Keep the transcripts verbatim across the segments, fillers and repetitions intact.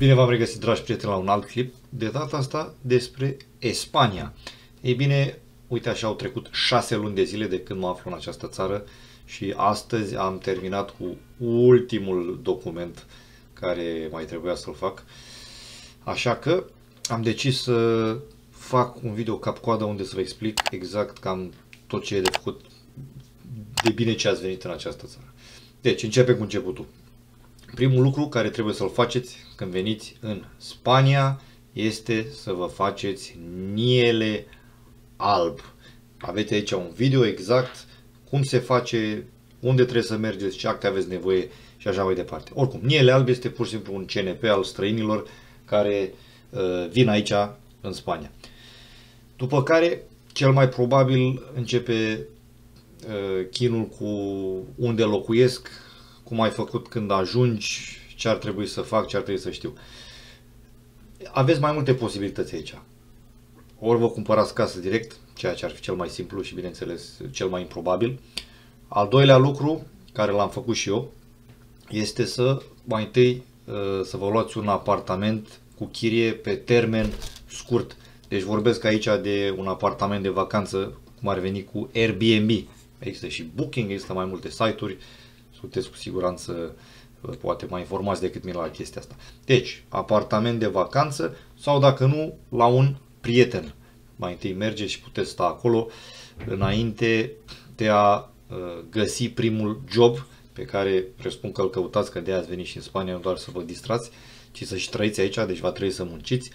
Bine v-am regăsit, dragi prieteni, la un alt clip, de data asta despre Spania. Ei bine, uite așa, au trecut șase luni de zile de când mă aflu în această țară și astăzi am terminat cu ultimul document care mai trebuia să-l fac. Așa că am decis să fac un video cap-coadă unde să vă explic exact cam tot ce e de făcut, de bine ce ați venit în această țară. Deci, începem cu începutul. Primul lucru care trebuie să-l faceți când veniți în Spania este să vă faceți N I E-le alb. Aveți aici un video exact cum se face, unde trebuie să mergeți, ce acte aveți nevoie și așa mai departe. Oricum, N I E-le alb este pur și simplu un C N P al străinilor care uh, vin aici în Spania. După care, cel mai probabil începe uh, chinul cu unde locuiesc, cum ai făcut când ajungi, ce ar trebui să fac, ce ar trebui să știu. Aveți mai multe posibilități aici. Ori vă cumpărați casă direct, ceea ce ar fi cel mai simplu și, bineînțeles, cel mai improbabil. Al doilea lucru, care l-am făcut și eu, este să mai întâi să vă luați un apartament cu chirie pe termen scurt. Deci vorbesc aici de un apartament de vacanță, cum ar veni cu Airbnb. Există și Booking, există mai multe site-uri. Sunteți cu siguranță poate mai informați decât mine la chestia asta. Deci, apartament de vacanță sau, dacă nu, la un prieten. Mai întâi mergeți și puteți sta acolo înainte de a găsi primul job pe care presupun că îl căutați, că de-aia ați venit și în Spania, nu doar să vă distrați, ci să și trăiți aici, deci va trebui să munciți.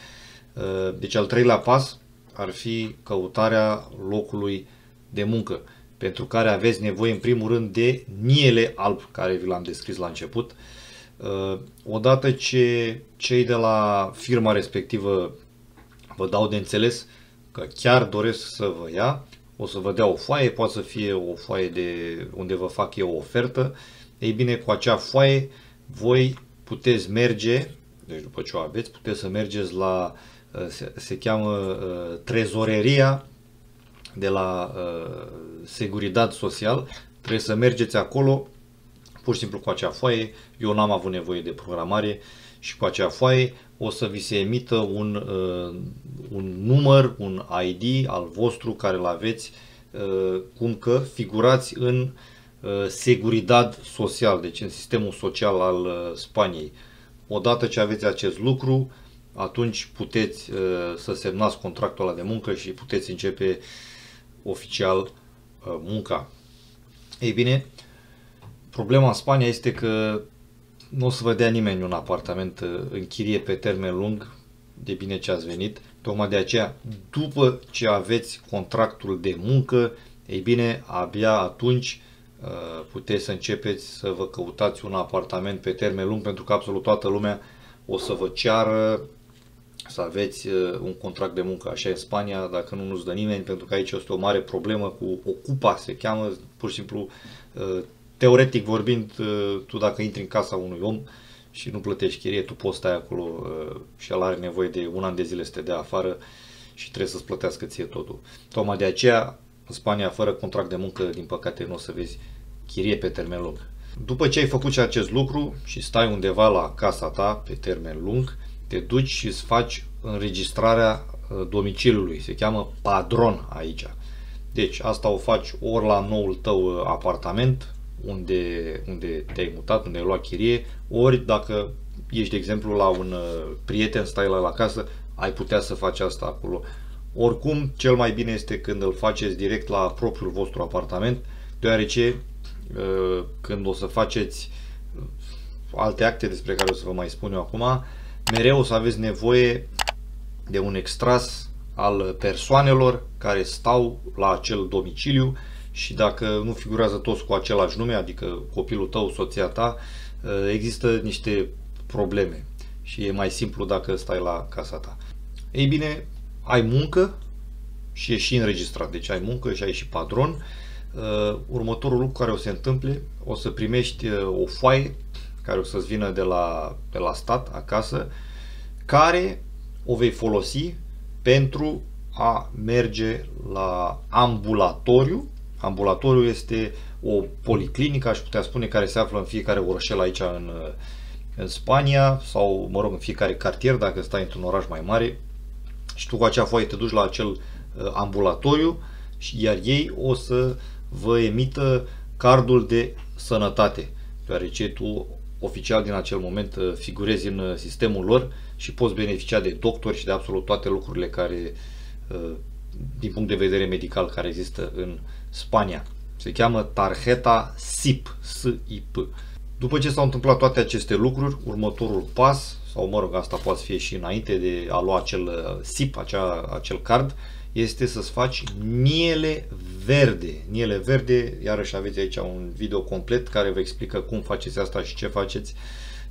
Deci al treilea pas ar fi căutarea locului de muncă, pentru care aveți nevoie în primul rând de N I E-le alb, care vi l-am descris la început. Odată ce cei de la firma respectivă vă dau de înțeles că chiar doresc să vă ia, o să vă dea o foaie, poate să fie o foaie de unde vă fac eu o ofertă. Ei bine, cu acea foaie voi puteți merge, deci după ce o aveți, puteți să mergeți la, se, se cheamă trezoreria de la uh, Seguridad Social. Trebuie să mergeți acolo pur și simplu cu acea foaie. Eu n-am avut nevoie de programare și cu acea foaie o să vi se emită un, uh, un număr, un I D al vostru care îl aveți, uh, cum că figurați în uh, Seguridad Social, deci în sistemul social al uh, Spaniei. Odată ce aveți acest lucru, atunci puteți uh, să semnați contractul ăla de muncă și puteți începe oficial munca. Ei bine, problema în Spania este că nu o să vă dea nimeni un apartament în chirie pe termen lung, de bine ce ați venit. Tocmai de aceea, după ce aveți contractul de muncă, ei bine, abia atunci puteți să începeți să vă căutați un apartament pe termen lung, pentru că absolut toată lumea o să vă ceară să aveți un contract de muncă. Așa e în Spania, dacă nu, nu-ți dă nimeni, pentru că aici este o mare problemă cu ocupa, se cheamă, pur și simplu, teoretic vorbind, tu dacă intri în casa unui om și nu plătești chirie, tu poți stai acolo și el are nevoie de un an de zile să te dea afară și trebuie să-ți plătească ție totul. Tocmai de aceea, în Spania, fără contract de muncă, din păcate, nu o să vezi chirie pe termen lung. După ce ai făcut și acest lucru și stai undeva la casa ta pe termen lung, te duci și îți faci înregistrarea domiciliului, se cheamă padron aici. Deci asta o faci ori la noul tău apartament unde, unde te-ai mutat, unde ai luat chirie, ori dacă ești, de exemplu, la un prieten, stai la, la casă, ai putea să faci asta acolo. Oricum, cel mai bine este când îl faceți direct la propriul vostru apartament, deoarece când o să faceți alte acte despre care o să vă mai spun eu acum, mereu o să aveți nevoie de un extras al persoanelor care stau la acel domiciliu și dacă nu figurează toți cu același nume, adică copilul tău, soția ta, există niște probleme și e mai simplu dacă stai la casa ta. Ei bine, ai muncă și e și înregistrat, deci ai muncă și ai și padron. Următorul lucru care o să se întâmple, o să primești o foaie care o să-ți vină de la, de la stat, acasă, care o vei folosi pentru a merge la ambulatoriu. Ambulatoriu este o policlinică, aș putea spune, care se află în fiecare orășel aici în, în Spania sau, mă rog, în fiecare cartier, dacă stai într-un oraș mai mare, și tu cu acea foaie te duci la acel ambulatoriu, iar ei o să vă emită cardul de sănătate, deoarece tu oficial din acel moment figurezi în sistemul lor și poți beneficia de doctori și de absolut toate lucrurile care, din punct de vedere medical, care există în Spania. Se cheamă tarjeta S I P, S I P. După ce s-au întâmplat toate aceste lucruri, următorul pas, sau mă rog, asta poate fi și înainte de a lua acel S I P, acea, acel card, este să-ți faci niele verde. Niele verde, iarăși aveți aici un video complet care vă explică cum faceți asta și ce faceți.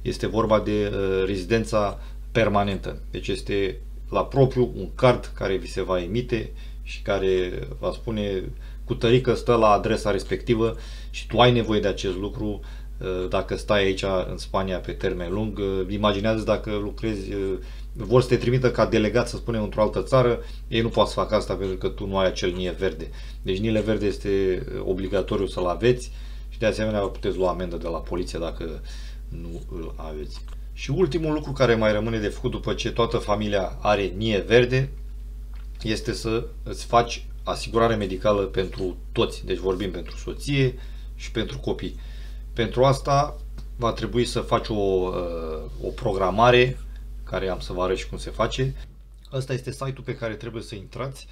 Este vorba de uh, rezidența permanentă. Deci este la propriu un card care vi se va emite și care va spune cu tărică stă la adresa respectivă și tu ai nevoie de acest lucru uh, dacă stai aici în Spania pe termen lung. Uh, imaginează-ți dacă lucrezi... Uh, vor să te trimită ca delegat, să spunem, într-o altă țară, ei nu poate să facă asta pentru că tu nu ai acel nie verde. Deci niile verde este obligatoriu să-l aveți și de asemenea puteți lua amendă de la poliție dacă nu îl aveți. Și ultimul lucru care mai rămâne de făcut după ce toată familia are nie verde este să îți faci asigurare medicală pentru toți. Deci vorbim pentru soție și pentru copii. Pentru asta va trebui să faci o, o programare care am să vă arăt și cum se face. Asta este site-ul pe care trebuie să intrați.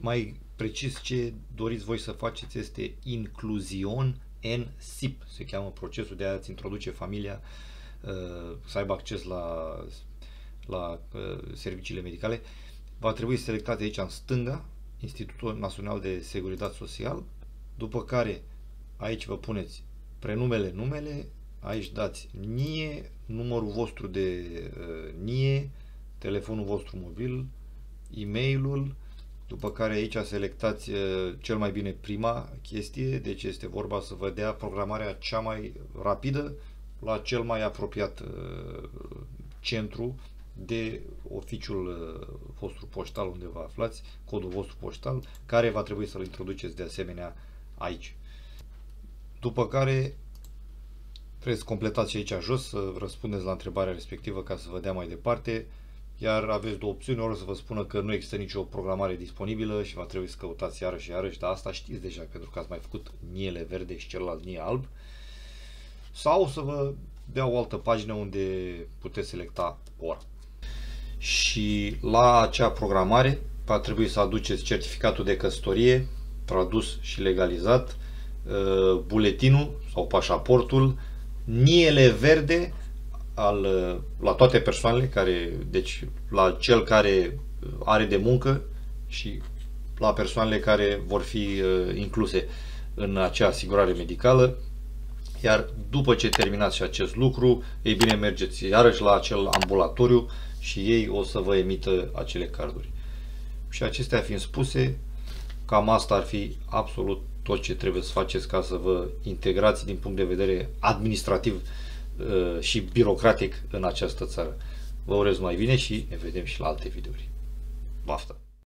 Mai precis ce doriți voi să faceți este Inclusion în S I P. Se cheamă procesul de a-ți introduce familia să aibă acces la, la serviciile medicale. Va trebui să selectați aici în stânga Institutul Național de Seguridad Social, după care aici vă puneți prenumele, numele, aici dați N I E, numărul vostru de uh, N I E, telefonul vostru mobil, e-mailul, după care aici selectați uh, cel mai bine prima chestie, deci este vorba să vă dea programarea cea mai rapidă la cel mai apropiat uh, centru de oficiul uh, vostru poștal unde vă aflați, codul vostru poștal, care va trebui să-l introduceți de asemenea aici. După care trebuie să completați aici jos, să răspundeți la întrebarea respectivă ca să vă dea mai departe, iar aveți două opțiuni, ori o să vă spună că nu există nicio programare disponibilă și va trebui să căutați iarăși, iarăși, dar asta știți deja pentru că ați mai făcut niele verde și celălalt nie alb, sau să vă dea o altă pagină unde puteți selecta ora. Și la acea programare va trebui să aduceți certificatul de căsătorie, tradus și legalizat, buletinul sau pașaportul, niele verde al, la toate persoanele care, deci la cel care are de muncă și la persoanele care vor fi incluse în acea asigurare medicală, iar după ce terminați și acest lucru, ei bine, mergeți iarăși la acel ambulatoriu și ei o să vă emită acele carduri. Și acestea fiind spuse, cam asta ar fi absolut tot ce trebuie să faceți ca să vă integrați din punct de vedere administrativ și birocratic în această țară. Vă urez mai bine și ne vedem și la alte videouri. Baftă!